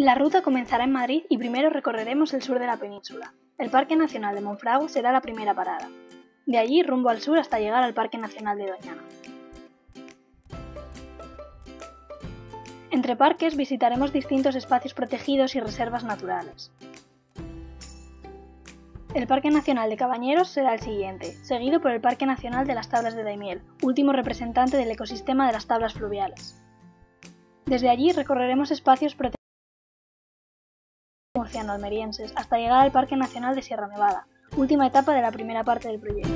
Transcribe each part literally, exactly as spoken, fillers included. La ruta comenzará en Madrid y primero recorreremos el sur de la península. El Parque Nacional de Monfragüe será la primera parada. De allí rumbo al sur hasta llegar al Parque Nacional de Doñana. Entre parques visitaremos distintos espacios protegidos y reservas naturales. El Parque Nacional de Cabañeros será el siguiente, seguido por el Parque Nacional de las Tablas de Daimiel, último representante del ecosistema de las tablas fluviales. Desde allí recorreremos espacios protegidos murciano-almerienses hasta llegar al Parque Nacional de Sierra Nevada, última etapa de la primera parte del proyecto.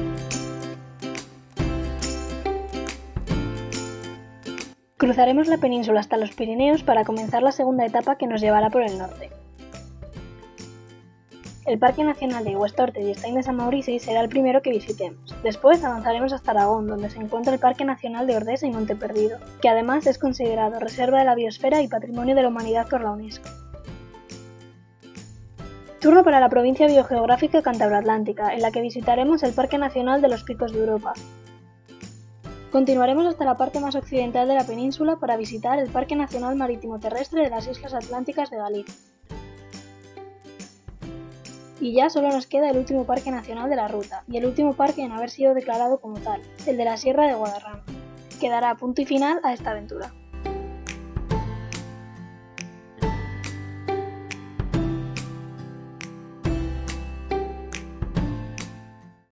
Cruzaremos la península hasta los Pirineos para comenzar la segunda etapa que nos llevará por el norte. El Parque Nacional de Aigüestortes y Stein de San Mauricio será el primero que visitemos. Después avanzaremos hasta Aragón, donde se encuentra el Parque Nacional de Ordesa y Monte Perdido, que además es considerado Reserva de la Biosfera y Patrimonio de la Humanidad por la UNESCO. Turno para la provincia biogeográfica cantabro-atlántica, en la que visitaremos el Parque Nacional de los Picos de Europa. Continuaremos hasta la parte más occidental de la península para visitar el Parque Nacional Marítimo Terrestre de las Islas Atlánticas de Galicia. Y ya solo nos queda el último parque nacional de la ruta, y el último parque en haber sido declarado como tal, el de la Sierra de Guadarrama, que dará punto y final a esta aventura.